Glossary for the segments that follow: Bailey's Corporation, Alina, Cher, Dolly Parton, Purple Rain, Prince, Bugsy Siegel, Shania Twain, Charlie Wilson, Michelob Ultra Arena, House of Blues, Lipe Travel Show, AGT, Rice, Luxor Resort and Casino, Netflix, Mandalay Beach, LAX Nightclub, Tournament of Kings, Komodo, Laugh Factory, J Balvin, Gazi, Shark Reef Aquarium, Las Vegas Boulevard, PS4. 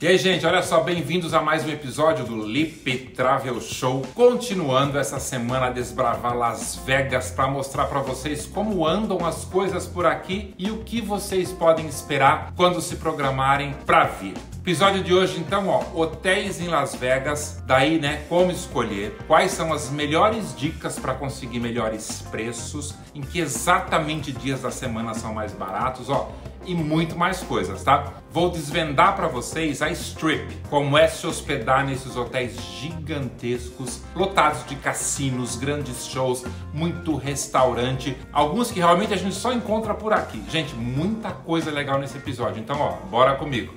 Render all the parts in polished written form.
E aí, gente, olha só, bem-vindos a mais um episódio do Lipe Travel Show. Continuando essa semana a desbravar Las Vegas para mostrar para vocês como andam as coisas por aqui e o que vocês podem esperar quando se programarem para vir. Episódio de hoje, então, ó, hotéis em Las Vegas, daí, né, como escolher, quais são as melhores dicas para conseguir melhores preços, em que exatamente dias da semana são mais baratos, ó, e muito mais coisas, tá? Vou desvendar para vocês a Strip, como é se hospedar nesses hotéis gigantescos, lotados de cassinos, grandes shows, muito restaurante, alguns que realmente a gente só encontra por aqui. Gente, muita coisa legal nesse episódio, então, ó, bora comigo.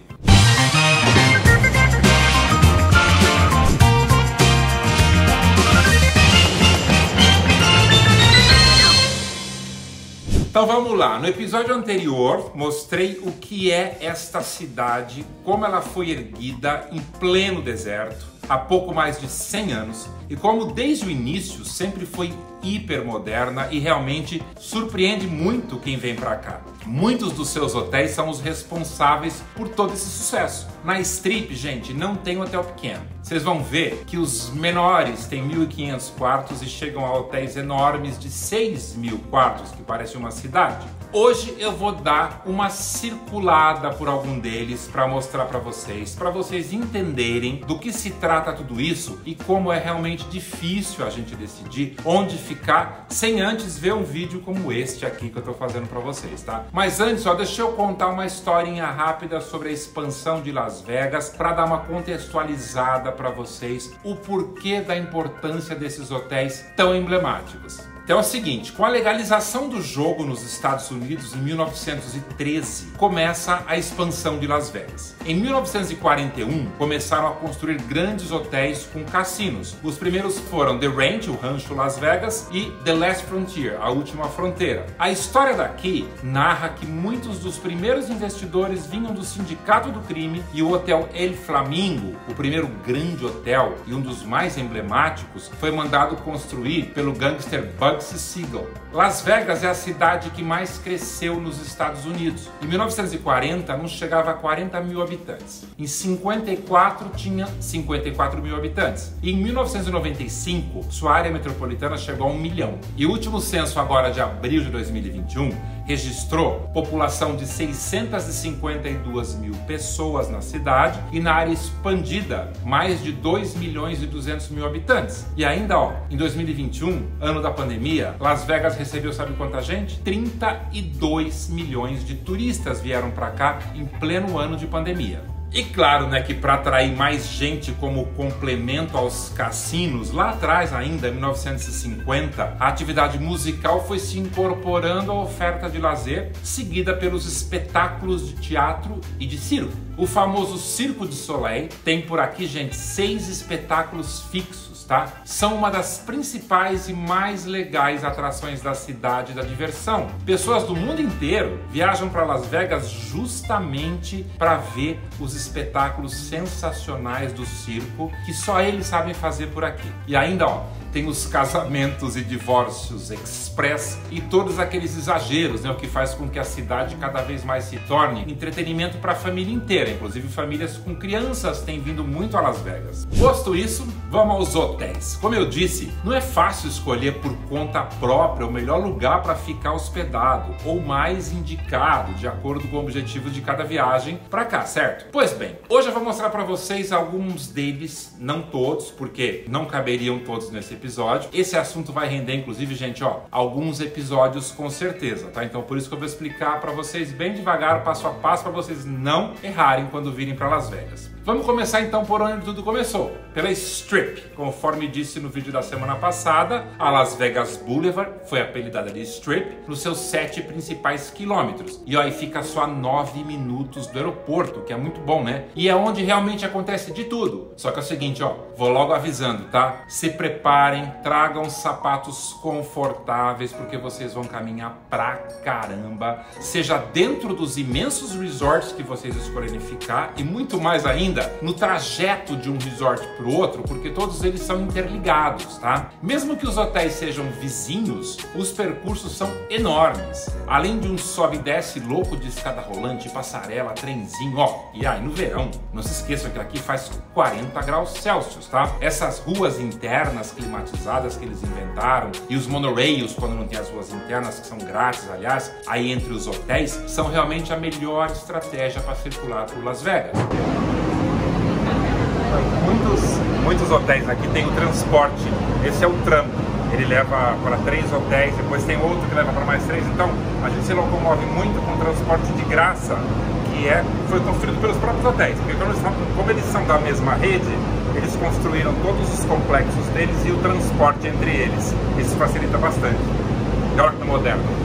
Então vamos lá, no episódio anterior mostrei o que é esta cidade, como ela foi erguida em pleno deserto há pouco mais de 100 anos e como desde o início sempre foi hipermoderna e realmente surpreende muito quem vem para cá. Muitos dos seus hotéis são os responsáveis por todo esse sucesso. Na Strip, gente, não tem hotel pequeno. Vocês vão ver que os menores têm 1.500 quartos e chegam a hotéis enormes de 6.000 quartos, que parece uma cidade. Hoje eu vou dar uma circulada por algum deles para mostrar para vocês entenderem do que se trata tudo isso e como é realmente difícil a gente decidir onde ficar sem antes ver um vídeo como este aqui que eu tô fazendo para vocês, tá? Mas antes, ó, deixa eu contar uma historinha rápida sobre a expansão de Las Vegas para dar uma contextualizada para vocês o porquê da importância desses hotéis tão emblemáticos. Então é o seguinte, com a legalização do jogo nos Estados Unidos em 1913, começa a expansão de Las Vegas. Em 1941, começaram a construir grandes hotéis com cassinos. Os primeiros foram The Ranch, o Rancho Las Vegas, e The Last Frontier, a Última Fronteira. A história daqui narra que muitos dos primeiros investidores vinham do Sindicato do Crime e o Hotel El Flamingo, o primeiro grande hotel e um dos mais emblemáticos, foi mandado construir pelo gangster Bugsy Siegel. Las Vegas é a cidade que mais cresceu nos Estados Unidos. Em 1940, não chegava a 40 mil habitantes. Em 54, tinha 54 mil habitantes. E em 1995, sua área metropolitana chegou a 1 milhão. E o último censo agora de abril de 2021 registrou população de 652 mil pessoas na cidade e na área expandida mais de 2 milhões e 200 mil habitantes. E ainda, ó, em 2021, ano da pandemia, Las Vegas recebeu sabe quanta gente? 32 milhões de turistas vieram para cá em pleno ano de pandemia. E claro, né, que para atrair mais gente como complemento aos cassinos, lá atrás ainda, em 1950, a atividade musical foi se incorporando à oferta de lazer, seguida pelos espetáculos de teatro e de circo. O famoso Cirque du Soleil tem por aqui, gente, 6 espetáculos fixos, tá? São uma das principais e mais legais atrações da cidade da diversão. Pessoas do mundo inteiro viajam para Las Vegas justamente para ver os espetáculos sensacionais do circo que só eles sabem fazer por aqui. E ainda, ó, tem os casamentos e divórcios express e todos aqueles exageros, né, o que faz com que a cidade cada vez mais se torne entretenimento para a família inteira, inclusive famílias com crianças têm vindo muito a Las Vegas. Posto isso, vamos aos hotéis. Como eu disse, não é fácil escolher por conta própria o melhor lugar para ficar hospedado ou mais indicado, de acordo com o objetivo de cada viagem para cá, certo? Pois bem, hoje eu vou mostrar para vocês alguns deles, não todos, porque não caberiam todos nesse episódio. Esse assunto vai render, inclusive, gente, ó, alguns episódios com certeza, tá? Então por isso que eu vou explicar para vocês bem devagar, passo a passo, para vocês não errarem quando virem para Las Vegas. Vamos começar então por onde tudo começou, pela Strip. Conforme disse no vídeo da semana passada, a Las Vegas Boulevard foi apelidada de Strip nos seus 7 principais quilômetros. E aí fica só a 9 minutos do aeroporto, que é muito bom, né? E é onde realmente acontece de tudo. Só que é o seguinte, ó, vou logo avisando, tá? Se prepare chegarem, tragam sapatos confortáveis, porque vocês vão caminhar pra caramba, seja dentro dos imensos resorts que vocês escolherem ficar e muito mais ainda no trajeto de um resort pro outro, porque todos eles são interligados, tá? Mesmo que os hotéis sejam vizinhos, os percursos são enormes, além de um sobe e desce louco de escada rolante, passarela, trenzinho, ó, e aí no verão, não se esqueçam que aqui faz 40 graus Celsius, tá? Essas ruas internas climatizadas que eles inventaram e os monorails, quando não tem as ruas internas, que são grátis, aliás, aí entre os hotéis, são realmente a melhor estratégia para circular por Las Vegas. Muitos hotéis aqui tem o transporte, esse é o tram, ele leva para 3 hotéis, depois tem outro que leva para mais 3, então a gente se locomove muito com transporte de graça, que foi construído pelos próprios hotéis, porque como eles são da mesma rede, eles construíram todos os complexos deles e o transporte entre eles, isso facilita bastante. Olha que moderno.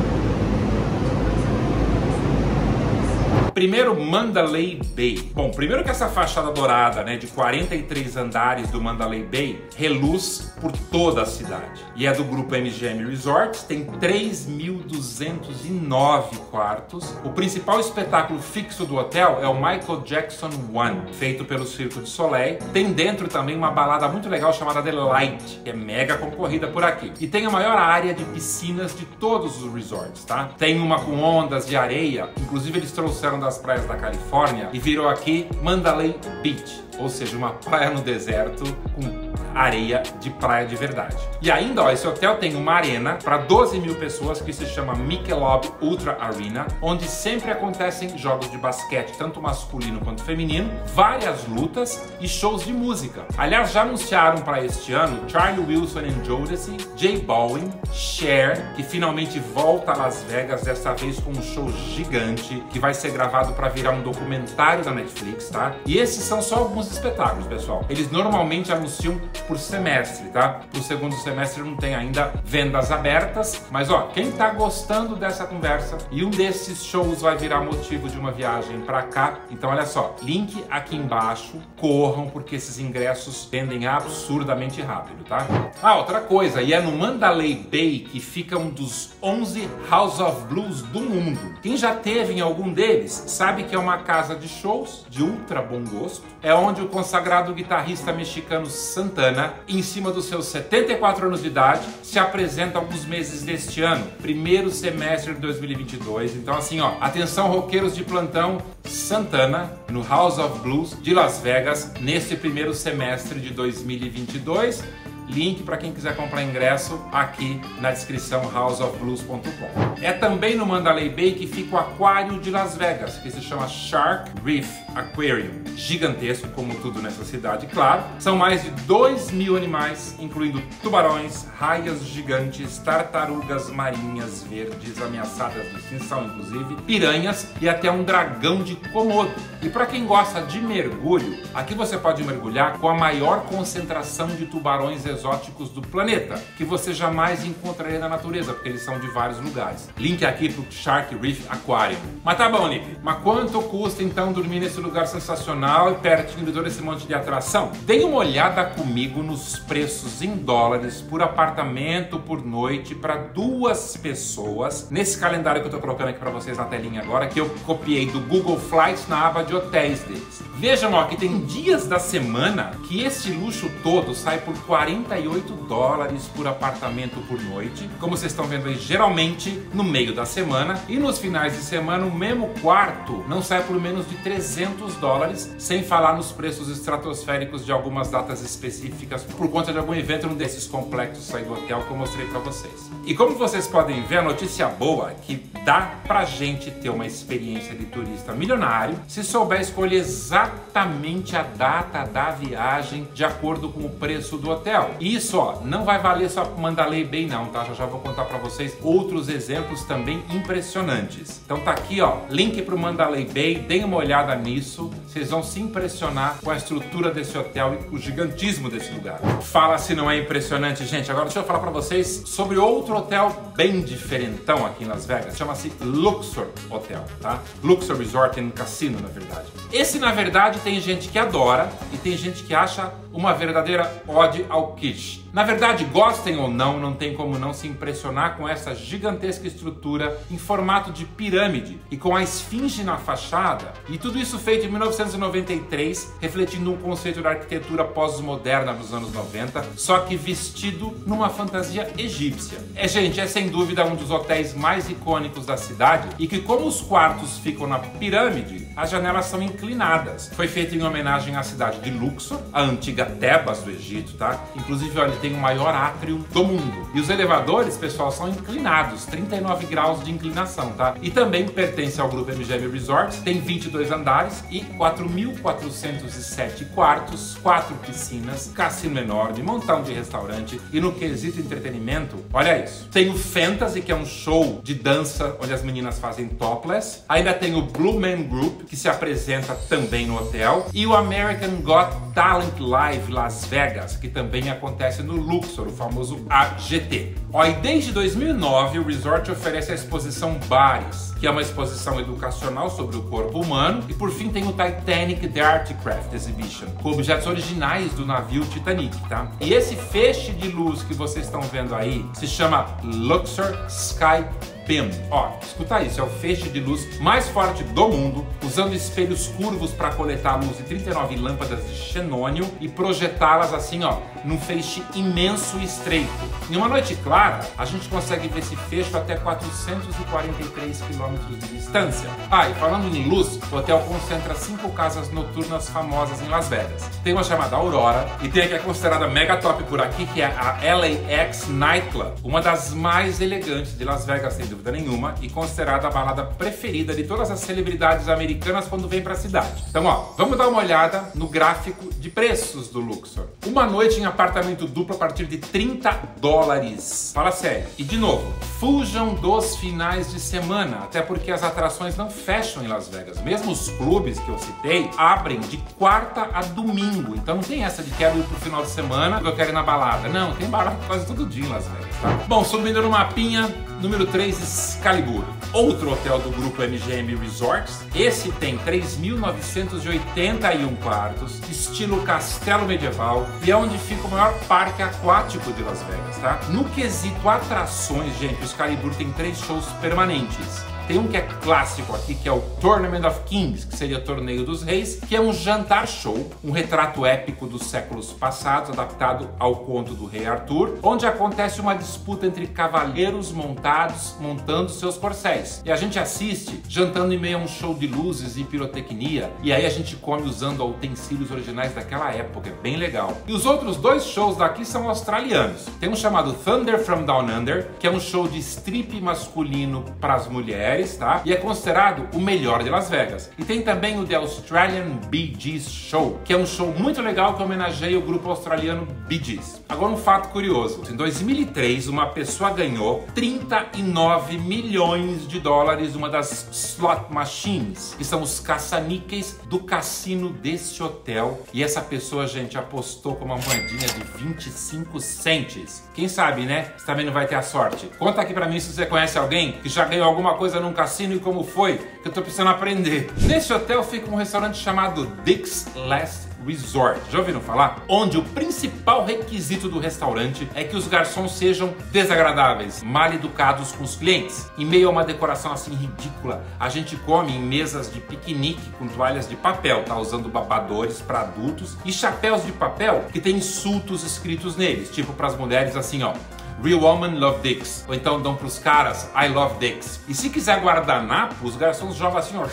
Primeiro, Mandalay Bay. Bom, primeiro que essa fachada dourada, né, de 43 andares do Mandalay Bay reluz por toda a cidade. E é do grupo MGM Resorts, tem 3.209 quartos. O principal espetáculo fixo do hotel é o Michael Jackson One, feito pelo Cirque du Soleil. Tem dentro também uma balada muito legal chamada The Light, que é mega concorrida por aqui. E tem a maior área de piscinas de todos os resorts, tá? Tem uma com ondas de areia, inclusive eles trouxeram das praias da Califórnia e virou aqui Mandalay Beach, ou seja, uma praia no deserto com areia de praia de verdade. E ainda, ó, esse hotel tem uma arena para 12 mil pessoas que se chama Michelob Ultra Arena, onde sempre acontecem jogos de basquete, tanto masculino quanto feminino, várias lutas e shows de música. Aliás, já anunciaram para este ano Charlie Wilson and Jodeci, J Balvin, Cher, que finalmente volta a Las Vegas, dessa vez com um show gigante, que vai ser gravado para virar um documentário da Netflix, tá? E esses são só alguns espetáculos, pessoal. Eles normalmente anunciam por semestre, tá? Pro segundo semestre não tem ainda vendas abertas, mas ó, quem tá gostando dessa conversa e um desses shows vai virar motivo de uma viagem pra cá, então olha só, link aqui embaixo, corram, porque esses ingressos vendem absurdamente rápido, tá? Ah, outra coisa, e é no Mandalay Bay que fica um dos 11 House of Blues do mundo. Quem já teve em algum deles sabe que é uma casa de shows de ultra bom gosto, é onde o consagrado guitarrista mexicano Santana, em cima dos seus 74 anos de idade, se apresenta alguns meses deste ano, primeiro semestre de 2022. Então assim, ó, atenção roqueiros de plantão, Santana no House of Blues de Las Vegas nesse primeiro semestre de 2022. Link para quem quiser comprar ingresso aqui na descrição, houseofblues.com. É também no Mandalay Bay que fica o aquário de Las Vegas, que se chama Shark Reef Aquarium. Gigantesco, como tudo nessa cidade, claro. São mais de 2.000 animais, incluindo tubarões, raias gigantes, tartarugas marinhas verdes ameaçadas de extinção, inclusive, piranhas e até um dragão de Komodo. E para quem gosta de mergulho, aqui você pode mergulhar com a maior concentração de tubarões exóticos do planeta, que você jamais encontraria na natureza, porque eles são de vários lugares. Link aqui pro Shark Reef Aquarium. Mas tá bom, Lipe, mas quanto custa então dormir nesse lugar sensacional e pertinho de todo esse monte de atração? Dê uma olhada comigo nos preços em dólares por apartamento por noite para 2 pessoas, nesse calendário que eu tô colocando aqui para vocês na telinha agora, que eu copiei do Google Flights na aba de hotéis deles. Vejam, ó, que tem dias da semana que esse luxo todo sai por 48 dólares por apartamento por noite, como vocês estão vendo aí, geralmente no meio da semana, e nos finais de semana o mesmo quarto não sai por menos de 300 dólares, sem falar nos preços estratosféricos de algumas datas específicas por conta de algum evento num desses complexos aí do hotel que eu mostrei para vocês. E como vocês podem ver, a notícia boa é que dá pra gente ter uma experiência de turista milionário se souber escolher exatamente a data da viagem de acordo com o preço do hotel. Isso, ó, não vai valer só Mandalay Bay não, tá? Já vou contar pra vocês outros exemplos também impressionantes. Então tá aqui, ó, link pro Mandalay Bay, deem uma olhada nisso. isso, vocês vão se impressionar com a estrutura desse hotel e o gigantismo desse lugar. Fala se não é impressionante, gente. Agora deixa eu falar pra vocês sobre outro hotel bem diferentão aqui em Las Vegas. Chama-se Luxor Hotel, tá? Luxor Resort and Casino, na verdade. Esse, na verdade, tem gente que adora e tem gente que acha uma verdadeira ode ao kitsch. Na verdade, gostem ou não, não tem como não se impressionar com essa gigantesca estrutura em formato de pirâmide e com a esfinge na fachada, e tudo isso feito em 1993, refletindo um conceito da arquitetura pós-moderna dos anos 90, só que vestido numa fantasia egípcia. É, gente, é sem dúvida um dos hotéis mais icônicos da cidade e que, como os quartos ficam na pirâmide, as janelas são inclinadas. Foi feito em homenagem à cidade de Luxor, a antiga Tebas do Egito, tá? Inclusive, olha, tem o maior átrio do mundo. E os elevadores, pessoal, são inclinados, 39 graus de inclinação, tá? E também pertence ao grupo MGM Resorts, tem 22 andares e 4.407 quartos, 4 piscinas, cassino enorme, montão de restaurante. E no quesito entretenimento, olha isso. Tem o Fantasy, que é um show de dança onde as meninas fazem topless. Ainda tem o Blue Man Group, que se apresenta também no hotel. E o American Got Talent Live Las Vegas, que também acontece no Luxor, o famoso AGT. Ó, e desde 2009 o resort oferece a exposição Bares, que é uma exposição educacional sobre o corpo humano. E por fim tem o Titanic The Artcraft Exhibition, com objetos originais do navio Titanic, tá? E esse feixe de luz que vocês estão vendo aí se chama Luxor Sky. Ó, escuta isso, é o feixe de luz mais forte do mundo, usando espelhos curvos para coletar a luz de 39 lâmpadas de xenônio e projetá-las assim, ó, num feixe imenso e estreito. Em uma noite clara, a gente consegue ver esse feixe até 443 km de distância. Ah, e falando em luz, o hotel concentra 5 casas noturnas famosas em Las Vegas. Tem uma chamada Aurora e tem a que é considerada mega top por aqui, que é a LAX Nightclub, uma das mais elegantes de Las Vegas, sem dúvida nenhuma, e considerada a balada preferida de todas as celebridades americanas quando vem pra cidade. Então, ó, vamos dar uma olhada no gráfico de preços do Luxor. Uma noite em apartamento duplo a partir de 30 dólares. Fala sério. E, de novo, fujam dos finais de semana, até porque as atrações não fecham em Las Vegas. Mesmo os clubes que eu citei abrem de quarta a domingo. Então, não tem essa de quero ir pro final de semana, eu quero ir na balada. Não, tem balada quase todo dia em Las Vegas, tá? Bom, subindo no mapinha, número 3, Excalibur. Outro hotel do grupo MGM Resorts. Esse tem 3.981 quartos, estilo castelo medieval, e é onde fica o maior parque aquático de Las Vegas, tá? No quesito atrações, gente, o Excalibur tem 3 shows permanentes. Tem um que é clássico aqui, que é o Tournament of Kings, que seria o Torneio dos Reis, que é um jantar show, um retrato épico dos séculos passados, adaptado ao conto do rei Arthur, onde acontece uma disputa entre cavaleiros montando seus corcéis. E a gente assiste jantando em meio a um show de luzes e pirotecnia, e aí a gente come usando utensílios originais daquela época, é bem legal. E os outros 2 shows daqui são australianos. Tem um chamado Thunder from Down Under, que é um show de strip masculino para as mulheres, tá? E é considerado o melhor de Las Vegas. E tem também o The Australian Bee Gees Show, que é um show muito legal que homenageia o grupo australiano Bee Gees. Agora, um fato curioso. Em 2003, uma pessoa ganhou 39 milhões de dólares numa das slot machines, que são os caça-níqueis do cassino desse hotel. E essa pessoa, gente, apostou com uma moedinha de 25 centes. Quem sabe, né? Você também não vai ter a sorte. Conta aqui pra mim se você conhece alguém que já ganhou alguma coisa num cassino e como foi, que eu tô precisando aprender. Nesse hotel fica um restaurante chamado Dick's Last Resort. Já ouviram falar? Onde o principal requisito do restaurante é que os garçons sejam desagradáveis, mal educados com os clientes. Em meio a uma decoração assim ridícula, a gente come em mesas de piquenique com toalhas de papel, tá? Usando babadores para adultos e chapéus de papel que tem insultos escritos neles, tipo para as mulheres assim, ó: Real Woman Love Dicks. Ou então dão pros caras: I love dicks. E se quiser guardanapo, os garçons jogam assim, ó,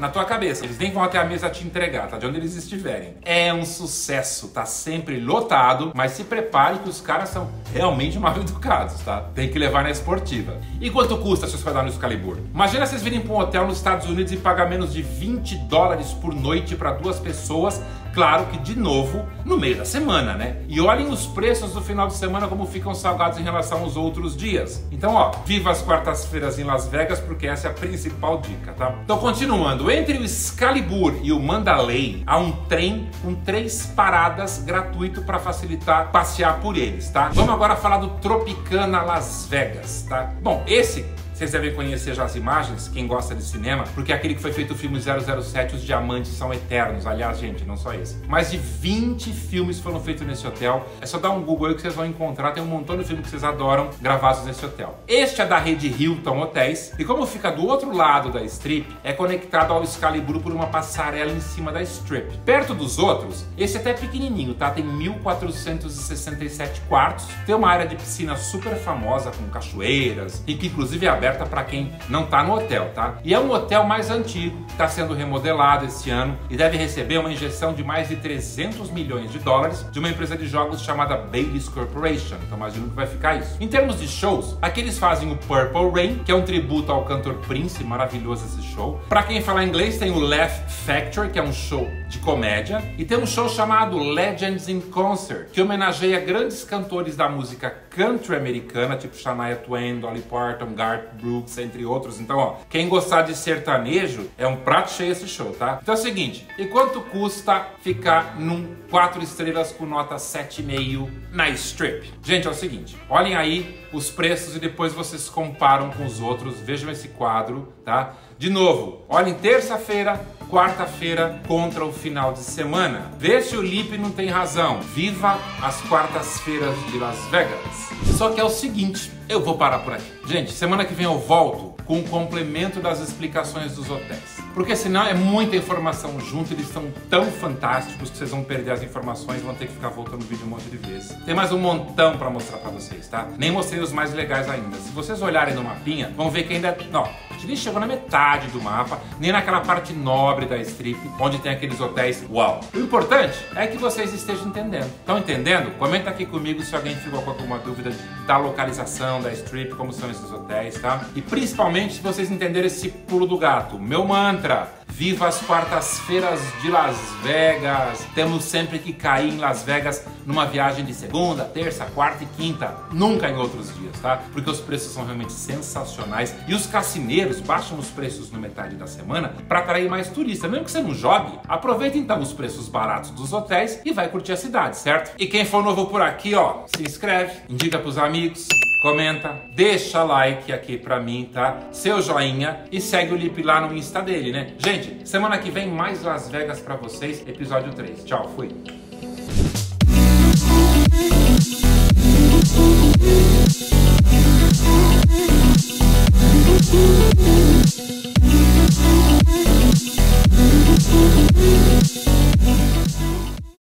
na tua cabeça. Eles nem vão até a mesa te entregar, tá? De onde eles estiverem. É um sucesso, tá sempre lotado, mas se prepare que os caras são realmente mal educados, tá? Tem que levar na esportiva. E quanto custa se hospedar no Excalibur? Imagina vocês virem pra um hotel nos Estados Unidos e pagar menos de 20 dólares por noite pra 2 pessoas Claro que, de novo, no meio da semana, né? E olhem os preços do final de semana como ficam salgados em relação aos outros dias. Então, ó, viva as quartas-feiras em Las Vegas, porque essa é a principal dica, tá? Então, continuando, entre o Excalibur e o Mandalay, há um trem com 3 paradas gratuito para facilitar passear por eles, tá? Vamos agora falar do Tropicana Las Vegas, tá? Bom, esse... vocês devem conhecer já as imagens, quem gosta de cinema, porque é aquele que foi feito o filme 007, Os Diamantes São Eternos. Aliás, gente, não só esse. Mais de 20 filmes foram feitos nesse hotel. É só dar um Google aí que vocês vão encontrar. Tem um montão de filmes que vocês adoram gravados nesse hotel. Este é da rede Hilton Hotéis. E como fica do outro lado da Strip, é conectado ao Excalibur por uma passarela em cima da Strip. Perto dos outros, esse até é pequenininho, tá? Tem 1.467 quartos. Tem uma área de piscina super famosa, com cachoeiras, e que inclusive é aberta para quem não tá no hotel, tá? E é um hotel mais antigo, está sendo remodelado esse ano e deve receber uma injeção de mais de 300 milhões de dólares de uma empresa de jogos chamada Bailey's Corporation. Então imagino que vai ficar isso. Em termos de shows, aqui eles fazem o Purple Rain, que é um tributo ao cantor Prince, maravilhoso esse show. Para quem fala inglês, tem o Laugh Factory, que é um show de comédia, e tem um show chamado Legends in Concert, que homenageia grandes cantores da música country americana, tipo Shania Twain, Dolly Parton, Garth Brooks, entre outros. Então, ó, quem gostar de sertanejo, é um prato cheio esse show, tá? Então é o seguinte, e quanto custa ficar num 4 estrelas com nota 7,5 na Strip? Gente, é o seguinte, olhem aí os preços e depois vocês comparam com os outros, vejam esse quadro, tá? De novo, olhem terça-feira, quarta-feira contra o final de semana. Vê se o Lipe não tem razão. Viva as quartas-feiras de Las Vegas. Só que é o seguinte, eu vou parar por aqui. Gente, semana que vem eu volto com o complemento das explicações dos hotéis. Porque senão é muita informação junto, eles são tão fantásticos que vocês vão perder as informações e vão ter que ficar voltando o vídeo um monte de vezes. Tem mais um montão pra mostrar pra vocês, tá? Nem mostrei os mais legais ainda. Se vocês olharem no mapinha, vão ver que ainda... não, a gente nem chegou na metade do mapa, nem naquela parte nobre da Strip, onde tem aqueles hotéis uau. O importante é que vocês estejam entendendo. Estão entendendo? Comenta aqui comigo se alguém ficou com alguma dúvida da localização da Strip, como são esses hotéis, tá? E principalmente se vocês entenderem esse pulo do gato, meu mantra, viva as quartas-feiras de Las Vegas. Temos sempre que cair em Las Vegas numa viagem de segunda, terça, quarta e quinta, nunca em outros dias, tá? Porque os preços são realmente sensacionais e os cassineiros baixam os preços na metade da semana para atrair mais turistas. Mesmo que você não jogue, aproveita então os preços baratos dos hotéis e vai curtir a cidade, certo? E quem for novo por aqui, ó, se inscreve, indica pros amigos, comenta, deixa like aqui pra mim, tá? Seu joinha e segue o Lipe lá no Insta dele, né? Gente, semana que vem mais Las Vegas pra vocês, episódio 3. Tchau, fui!